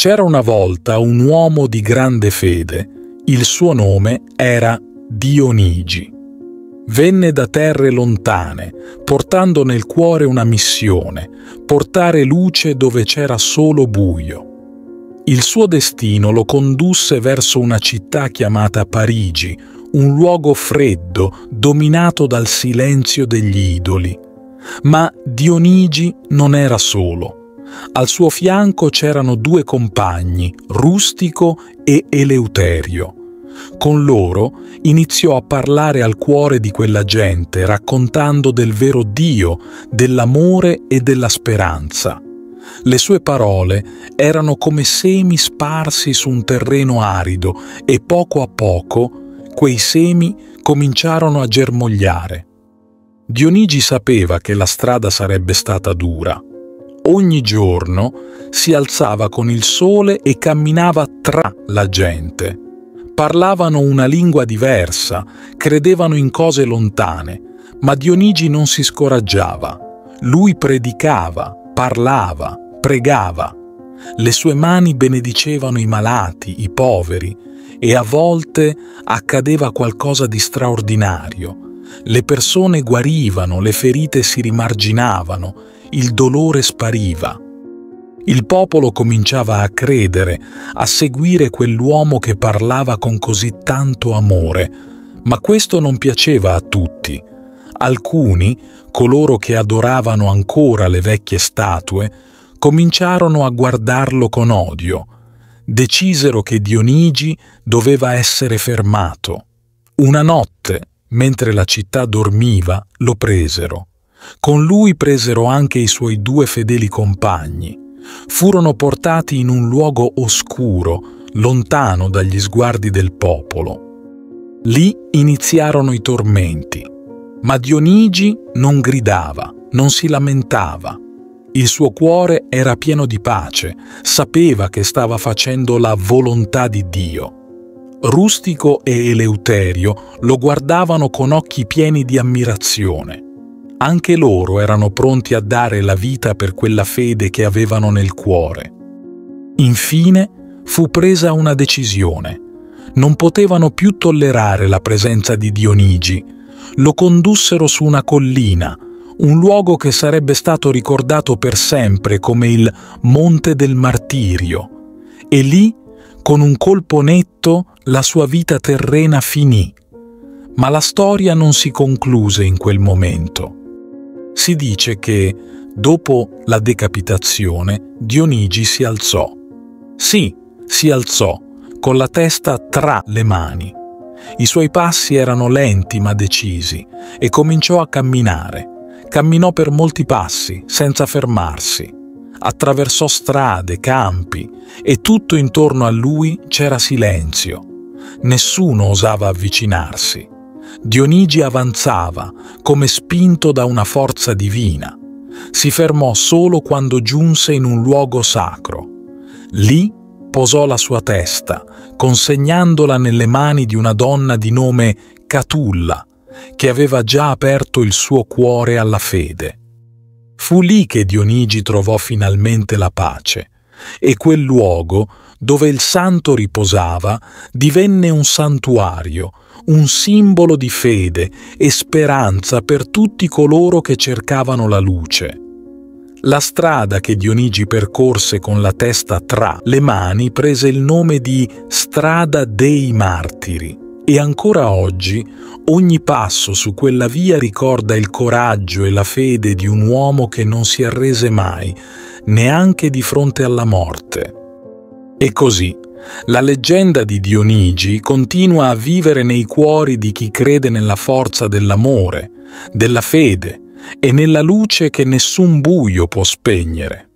C'era una volta un uomo di grande fede, il suo nome era Dionigi. Venne da terre lontane, portando nel cuore una missione, portare luce dove c'era solo buio. Il suo destino lo condusse verso una città chiamata Parigi, un luogo freddo, dominato dal silenzio degli idoli. Ma Dionigi non era solo. Al suo fianco c'erano due compagni, Rustico e Eleuterio. Con loro iniziò a parlare al cuore di quella gente, raccontando del vero Dio, dell'amore e della speranza. Le sue parole erano come semi sparsi su un terreno arido e poco a poco quei semi cominciarono a germogliare. Dionigi sapeva che la strada sarebbe stata dura. Ogni giorno si alzava con il sole e camminava tra la gente. Parlavano una lingua diversa, credevano in cose lontane, ma Dionigi non si scoraggiava. Lui predicava, parlava, pregava. Le sue mani benedicevano i malati, i poveri, e a volte accadeva qualcosa di straordinario. Le persone guarivano, le ferite si rimarginavano, il dolore spariva. Il popolo cominciava a credere, a seguire quell'uomo che parlava con così tanto amore, ma questo non piaceva a tutti. Alcuni, coloro che adoravano ancora le vecchie statue, cominciarono a guardarlo con odio. Decisero che Dionigi doveva essere fermato. Una notte, mentre la città dormiva, lo presero. Con lui presero anche i suoi due fedeli compagni. Furono portati in un luogo oscuro, lontano dagli sguardi del popolo. Lì iniziarono i tormenti. Ma Dionigi non gridava, non si lamentava. Il suo cuore era pieno di pace, sapeva che stava facendo la volontà di Dio. Rustico e Eleuterio lo guardavano con occhi pieni di ammirazione. Anche loro erano pronti a dare la vita per quella fede che avevano nel cuore. Infine fu presa una decisione. Non potevano più tollerare la presenza di Dionigi. Lo condussero su una collina, un luogo che sarebbe stato ricordato per sempre come il Monte del Martirio. E lì, con un colpo netto, la sua vita terrena finì. Ma la storia non si concluse in quel momento. Si dice che, dopo la decapitazione, Dionigi si alzò. Sì, si alzò, con la testa tra le mani. I suoi passi erano lenti ma decisi e cominciò a camminare. Camminò per molti passi, senza fermarsi. Attraversò strade, campi e tutto intorno a lui c'era silenzio. Nessuno osava avvicinarsi. Dionigi avanzava, come spinto da una forza divina. Si fermò solo quando giunse in un luogo sacro. Lì posò la sua testa, consegnandola nelle mani di una donna di nome Catulla, che aveva già aperto il suo cuore alla fede. Fu lì che Dionigi trovò finalmente la pace, e quel luogo dove il santo riposava divenne un santuario, un simbolo di fede e speranza per tutti coloro che cercavano la luce. La strada che Dionigi percorse con la testa tra le mani prese il nome di Strada dei Martiri e ancora oggi ogni passo su quella via ricorda il coraggio e la fede di un uomo che non si arrese mai, neanche di fronte alla morte. E così, la leggenda di Dionigi continua a vivere nei cuori di chi crede nella forza dell'amore, della fede e nella luce che nessun buio può spegnere.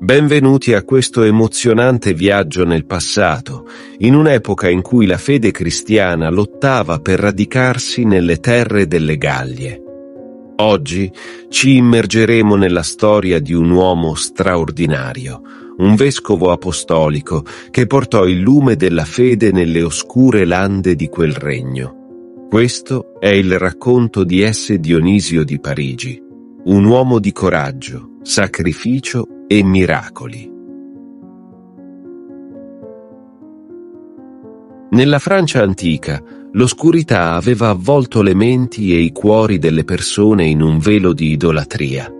Benvenuti a questo emozionante viaggio nel passato, in un'epoca in cui la fede cristiana lottava per radicarsi nelle terre delle Gallie. Oggi ci immergeremo nella storia di un uomo straordinario, un vescovo apostolico che portò il lume della fede nelle oscure lande di quel regno. Questo è il racconto di S. Dionisio di Parigi, un uomo di coraggio, sacrificio e miracoli. Nella Francia antica, l'oscurità aveva avvolto le menti e i cuori delle persone in un velo di idolatria.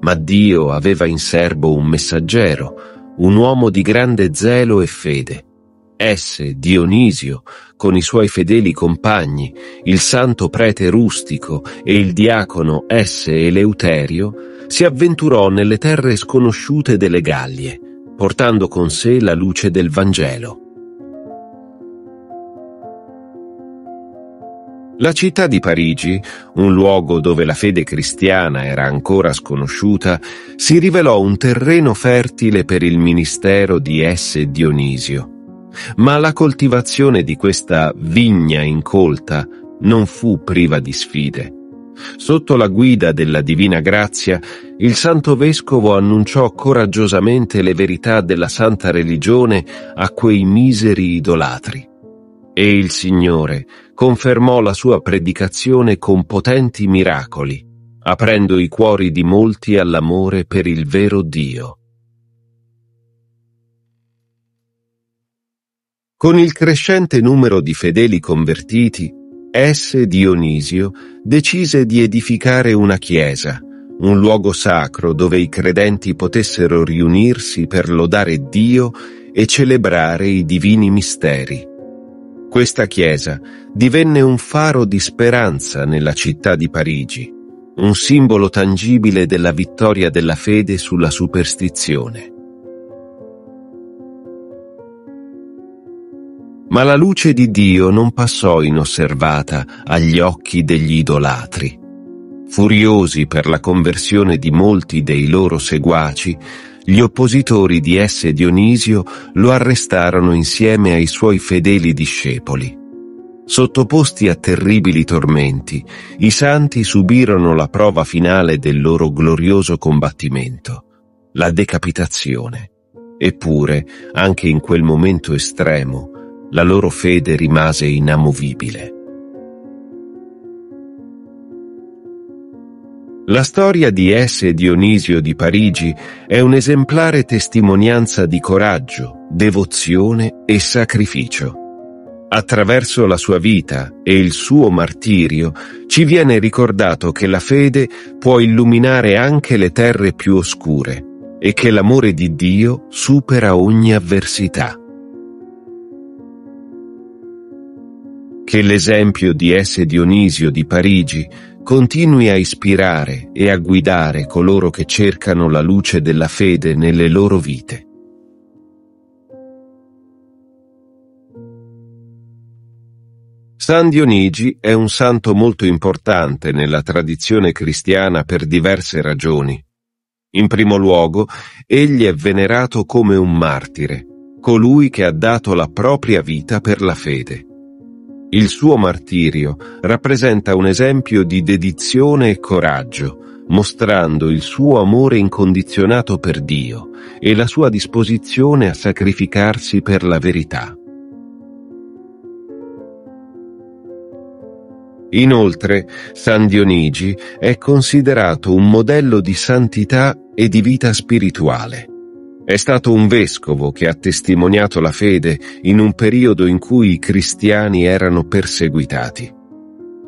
Ma Dio aveva in serbo un messaggero, un uomo di grande zelo e fede. Esse, Dionisio, con i suoi fedeli compagni, il santo prete Rustico e il diacono esse Eleuterio, si avventurò nelle terre sconosciute delle Gallie, portando con sé la luce del Vangelo. La città di Parigi, un luogo dove la fede cristiana era ancora sconosciuta, si rivelò un terreno fertile per il ministero di S. Dionisio. Ma la coltivazione di questa vigna incolta non fu priva di sfide. Sotto la guida della Divina Grazia, il Santo Vescovo annunciò coraggiosamente le verità della Santa Religione a quei miseri idolatri. E il Signore confermò la sua predicazione con potenti miracoli, aprendo i cuori di molti all'amore per il vero Dio. Con il crescente numero di fedeli convertiti, S. Dionisio decise di edificare una chiesa, un luogo sacro dove i credenti potessero riunirsi per lodare Dio e celebrare i divini misteri. Questa chiesa divenne un faro di speranza nella città di Parigi, un simbolo tangibile della vittoria della fede sulla superstizione. Ma la luce di Dio non passò inosservata agli occhi degli idolatri. Furiosi per la conversione di molti dei loro seguaci, gli oppositori di S. Dionisio lo arrestarono insieme ai suoi fedeli discepoli. Sottoposti a terribili tormenti, i santi subirono la prova finale del loro glorioso combattimento, la decapitazione. Eppure, anche in quel momento estremo, la loro fede rimase inamovibile. La storia di S. Dionisio di Parigi è un'esemplare testimonianza di coraggio, devozione e sacrificio. Attraverso la sua vita e il suo martirio ci viene ricordato che la fede può illuminare anche le terre più oscure e che l'amore di Dio supera ogni avversità. Che l'esempio di S. Dionisio di Parigi continui a ispirare e a guidare coloro che cercano la luce della fede nelle loro vite. San Dionigi è un santo molto importante nella tradizione cristiana per diverse ragioni. In primo luogo, egli è venerato come un martire, colui che ha dato la propria vita per la fede. Il suo martirio rappresenta un esempio di dedizione e coraggio, mostrando il suo amore incondizionato per Dio e la sua disposizione a sacrificarsi per la verità. Inoltre, San Dionigi è considerato un modello di santità e di vita spirituale. È stato un vescovo che ha testimoniato la fede in un periodo in cui i cristiani erano perseguitati.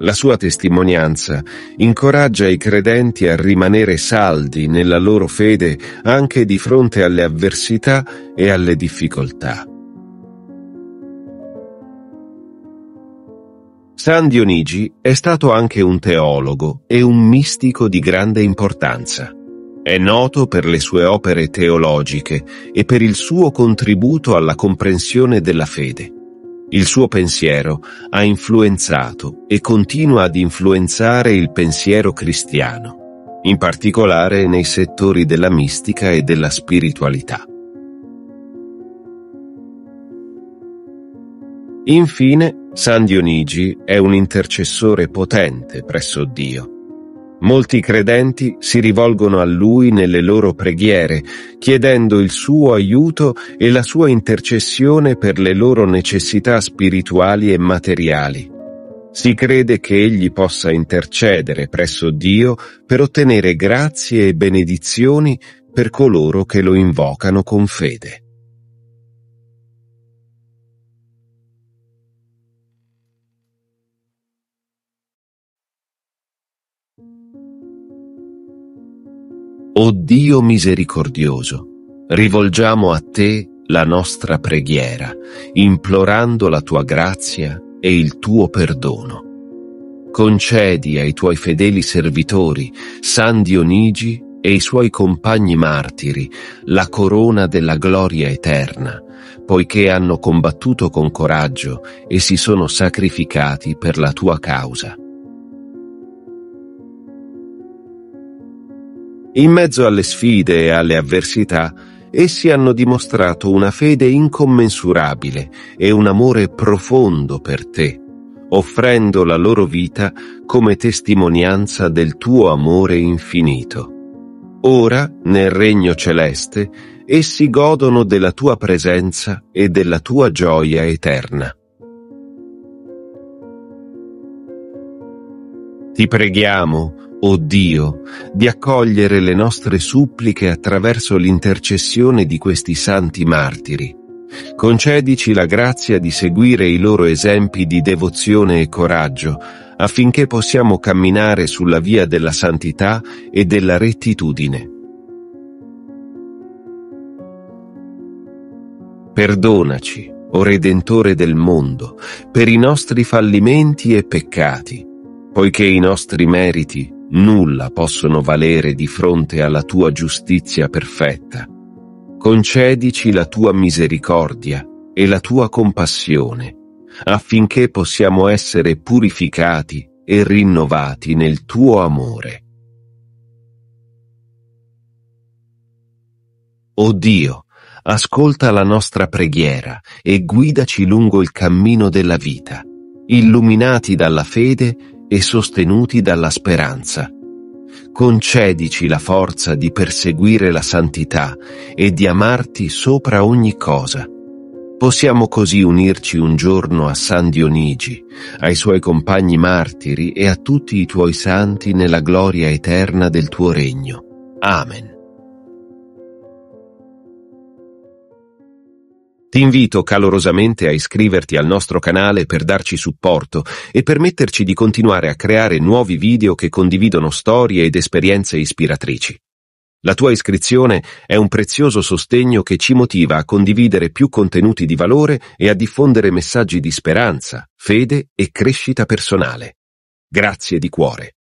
La sua testimonianza incoraggia i credenti a rimanere saldi nella loro fede anche di fronte alle avversità e alle difficoltà. San Dionigi è stato anche un teologo e un mistico di grande importanza. È noto per le sue opere teologiche e per il suo contributo alla comprensione della fede. Il suo pensiero ha influenzato e continua ad influenzare il pensiero cristiano, in particolare nei settori della mistica e della spiritualità. Infine, San Dionigi è un intercessore potente presso Dio. Molti credenti si rivolgono a lui nelle loro preghiere, chiedendo il suo aiuto e la sua intercessione per le loro necessità spirituali e materiali. Si crede che egli possa intercedere presso Dio per ottenere grazie e benedizioni per coloro che lo invocano con fede. O Dio misericordioso, rivolgiamo a Te la nostra preghiera, implorando la Tua grazia e il Tuo perdono. Concedi ai Tuoi fedeli servitori, San Dionigi e i suoi compagni martiri, la corona della gloria eterna, poiché hanno combattuto con coraggio e si sono sacrificati per la Tua causa. In mezzo alle sfide e alle avversità, essi hanno dimostrato una fede incommensurabile e un amore profondo per Te, offrendo la loro vita come testimonianza del Tuo amore infinito. Ora, nel Regno Celeste, essi godono della Tua presenza e della Tua gioia eterna. Ti preghiamo, o Dio, di accogliere le nostre suppliche attraverso l'intercessione di questi santi martiri. Concedici la grazia di seguire i loro esempi di devozione e coraggio, affinché possiamo camminare sulla via della santità e della rettitudine. Perdonaci, o Redentore del mondo, per i nostri fallimenti e peccati, poiché i nostri meriti nulla possono valere di fronte alla Tua giustizia perfetta. Concedici la Tua misericordia e la Tua compassione, affinché possiamo essere purificati e rinnovati nel Tuo amore. O Dio, ascolta la nostra preghiera e guidaci lungo il cammino della vita, illuminati dalla fede e sostenuti dalla speranza. Concedici la forza di perseguire la santità e di amarti sopra ogni cosa. Possiamo così unirci un giorno a San Dionigi, ai suoi compagni martiri e a tutti i Tuoi santi nella gloria eterna del Tuo regno. Amen. Ti invito calorosamente a iscriverti al nostro canale per darci supporto e permetterci di continuare a creare nuovi video che condividono storie ed esperienze ispiratrici. La tua iscrizione è un prezioso sostegno che ci motiva a condividere più contenuti di valore e a diffondere messaggi di speranza, fede e crescita personale. Grazie di cuore.